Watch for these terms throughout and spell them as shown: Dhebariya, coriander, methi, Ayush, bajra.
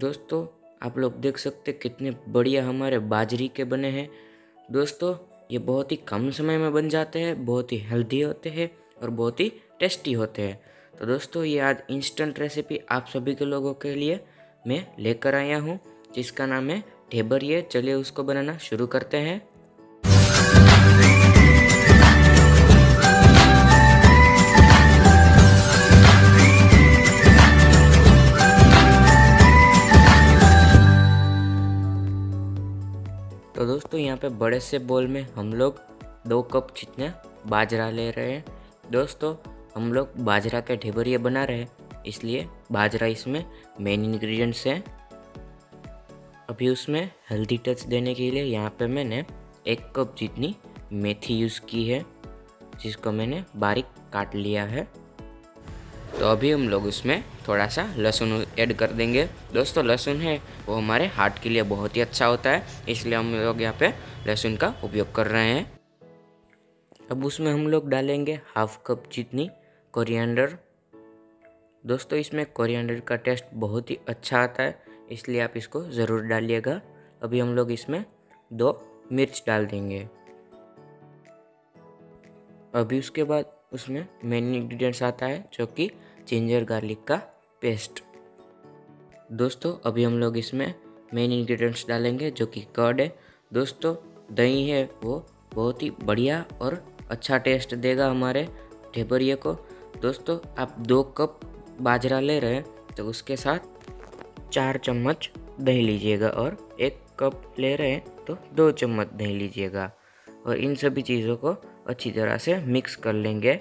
दोस्तों आप लोग देख सकते कितने बढ़िया हमारे बाजरी के बने हैं। दोस्तों ये बहुत ही कम समय में बन जाते हैं, बहुत ही हेल्दी होते हैं और बहुत ही टेस्टी होते हैं। तो दोस्तों ये आज इंस्टेंट रेसिपी आप सभी के लोगों के लिए मैं लेकर आया हूँ, जिसका नाम है ढेबरिया। चलिए उसको बनाना शुरू करते हैं। तो दोस्तों यहाँ पे बड़े से बोल में हम लोग 2 कप जितना बाजरा ले रहे हैं। दोस्तों हम लोग बाजरा के ढेबरिया बना रहे हैं, इसलिए बाजरा इसमें मेन इंग्रेडिएंट्स हैं। अभी उसमें हेल्दी टच देने के लिए यहाँ पे मैंने 1 कप जितनी मेथी यूज़ की है, जिसको मैंने बारीक काट लिया है। तो अभी हम लोग उसमें थोड़ा सा लहसुन ऐड कर देंगे। दोस्तों लहसुन है वो हमारे हार्ट के लिए बहुत ही अच्छा होता है, इसलिए हम लोग यहाँ पे लहसुन का उपयोग कर रहे हैं। अब उसमें हम लोग डालेंगे 1/2 कप जितनी कोरिएंडर। दोस्तों इसमें कोरिएंडर का टेस्ट बहुत ही अच्छा आता है, इसलिए आप इसको ज़रूर डालिएगा। अभी हम लोग इसमें 2 मिर्च डाल देंगे। अभी उसके बाद उसमें मेन इंग्रेडिएंट्स आता है, जो कि जिंजर गार्लिक का पेस्ट। दोस्तों अभी हम लोग इसमें मेन इंग्रेडिएंट्स डालेंगे, जो कि कर्ड है। दोस्तों दही है वो बहुत ही बढ़िया और अच्छा टेस्ट देगा हमारे ढेबरिया को। दोस्तों आप 2 कप बाजरा ले रहे हैं तो उसके साथ 4 चम्मच दही लीजिएगा, और 1 कप ले रहे हैं तो 2 चम्मच दही लीजिएगा, और इन सभी चीज़ों को अच्छी तरह से मिक्स कर लेंगे।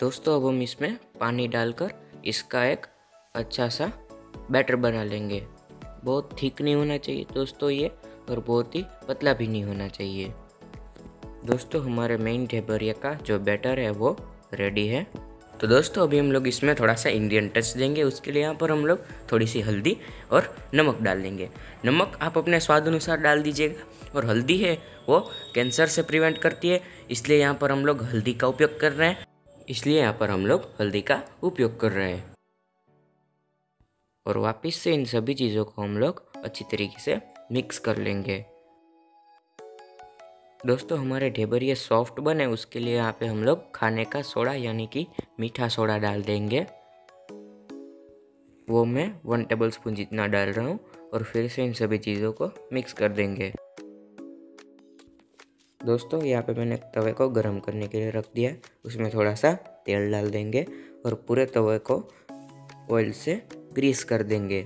दोस्तों अब हम इसमें पानी डालकर इसका एक अच्छा सा बैटर बना लेंगे। बहुत थिक नहीं होना चाहिए दोस्तों ये, और बहुत ही पतला भी नहीं होना चाहिए। दोस्तों हमारे मेन ढेबरिया का जो बैटर है वो रेडी है। तो दोस्तों अभी हम लोग इसमें थोड़ा सा इंडियन टच देंगे। उसके लिए यहाँ पर हम लोग थोड़ी सी हल्दी और नमक डाल देंगे। नमक आप अपने स्वाद अनुसार डाल दीजिएगा, और हल्दी है वो कैंसर से प्रिवेंट करती है, इसलिए यहाँ पर हम लोग हल्दी का उपयोग कर रहे हैं और वापस से इन सभी चीज़ों को हम लोग अच्छी तरीके से मिक्स कर लेंगे। दोस्तों हमारे ढेबरिया सॉफ्ट बने उसके लिए यहाँ पे हम लोग खाने का सोडा यानी कि मीठा सोडा डाल देंगे। वो मैं 1 टेबलस्पून जितना डाल रहा हूँ, और फिर से इन सभी चीज़ों को मिक्स कर देंगे। दोस्तों यहाँ पे मैंने तवे को गर्म करने के लिए रख दिया, उसमें थोड़ा सा तेल डाल देंगे और पूरे तवे को ऑयल से ग्रीस कर देंगे।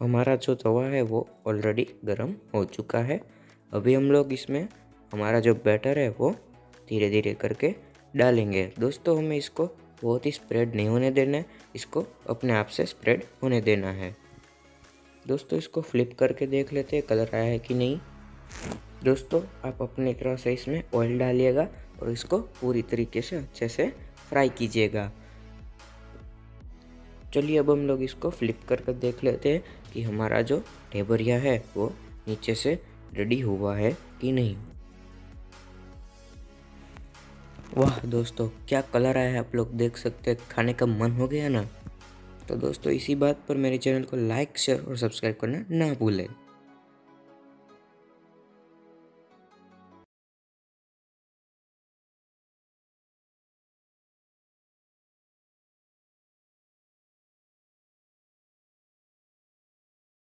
हमारा जो तवा है वो ऑलरेडी गर्म हो चुका है। अभी हम लोग इसमें हमारा जो बैटर है वो धीरे धीरे करके डालेंगे। दोस्तों हमें इसको बहुत ही स्प्रेड नहीं होने देना है, इसको अपने आप से स्प्रेड होने देना है। दोस्तों इसको फ्लिप करके देख लेते हैं कलर आया है कि नहीं। दोस्तों आप अपनी तरह से इसमें ऑयल डालिएगा और इसको पूरी तरीके से अच्छे से फ्राई कीजिएगा। चलिए अब हम लोग इसको फ्लिप करके देख लेते हैं कि हमारा जो ढेबरिया है वो नीचे से रेडी हुआ है कि नहीं। वाह दोस्तों क्या कलर आया है, आप लोग देख सकते हैं, खाने का मन हो गया ना। तो दोस्तों इसी बात पर मेरे चैनल को लाइक, शेयर और सब्सक्राइब करना ना भूलें।